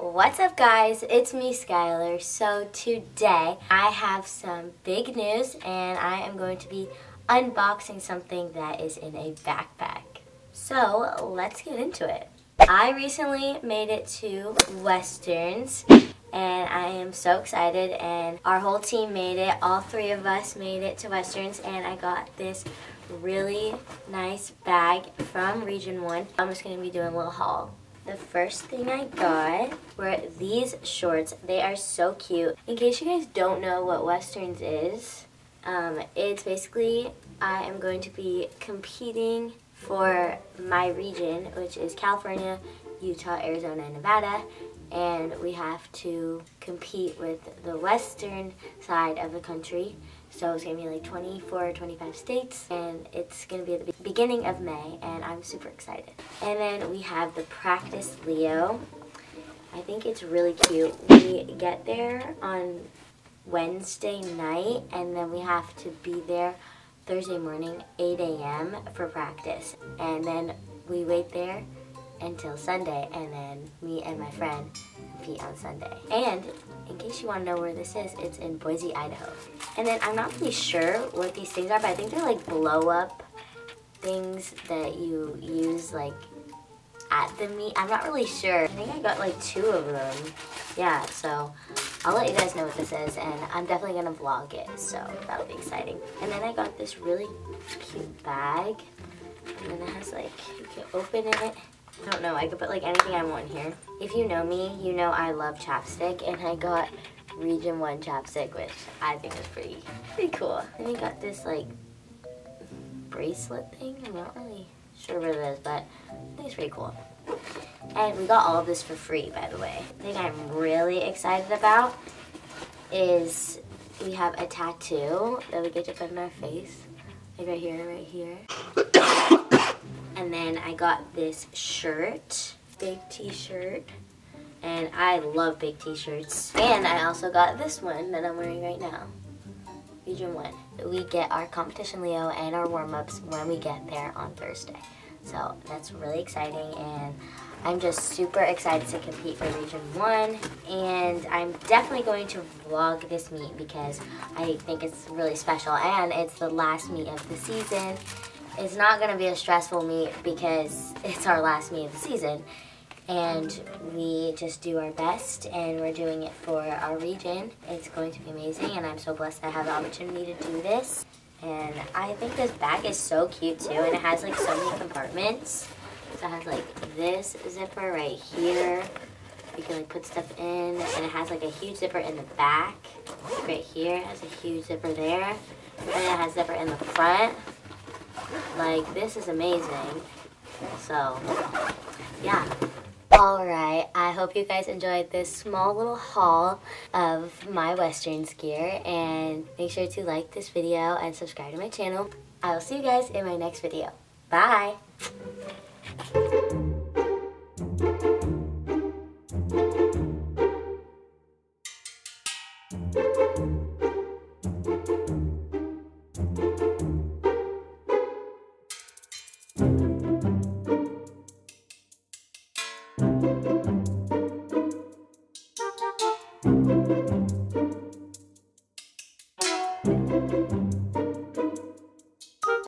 What's up guys, it's me Skylar. So today I have some big news and I am going to be unboxing something that is in a backpack. So let's get into it. I recently made it to Westerns and I am so excited, and our whole team made it. All three of us made it to Westerns and I got this really nice bag from Region One. I'm just going to be doing a little haul. The first thing I got were these shorts. They are so cute. In case you guys don't know what Westerns is, it's basically I am going to be competing for my region, which is California, Utah, Arizona, and Nevada, and we have to compete with the western side of the country. So it's going to be like 24 or 25 states, and it's going to be at the beginning of May, and I'm super excited. And then we have the Practice Leo. I think it's really cute. We get there on Wednesday night, and then we have to be there Thursday morning, 8 a.m. for practice. And then we wait there until Sunday, and then me and my friend compete on Sunday. And in case you want to know where this is, it's in Boise, Idaho. And then I'm not really sure what these things are, but I think they're like blow up things that you use like at the meet. I'm not really sure. I think I got like two of them. Yeah, so I'll let you guys know what this is, and I'm definitely gonna vlog it, so that'll be exciting. And then I got this really cute bag, and then it has like, you can open it. I don't know, I could put like anything I want in here. If you know me, you know I love chapstick, and I got Region 1 chapstick, which I think is pretty cool. And I got this like bracelet thing. I'm not really sure what it is, but I think it's pretty cool. And we got all of this for free, by the way. The thing I'm really excited about is we have a tattoo that we get to put on our face. Like right here, right here. And then I got this shirt, big t-shirt, and I love big t-shirts. And I also got this one that I'm wearing right now, Region 1. We get our competition Leo and our warm-ups when we get there on Thursday. So that's really exciting, and I'm just super excited to compete for Region 1. And I'm definitely going to vlog this meet because I think it's really special, and it's the last meet of the season. It's not going to be a stressful meet because it's our last meet of the season, and we just do our best, and we're doing it for our region. It's going to be amazing, and I'm so blessed that I have the opportunity to do this. And I think this bag is so cute too, and it has like so many compartments. So it has like this zipper right here. You can like put stuff in, and it has like a huge zipper in the back right here. It has a huge zipper there, and it has a zipper in the front. Like, this is amazing. So, yeah. Alright, I hope you guys enjoyed this small little haul of my Westerns gear. And make sure to like this video and subscribe to my channel. I will see you guys in my next video. Bye!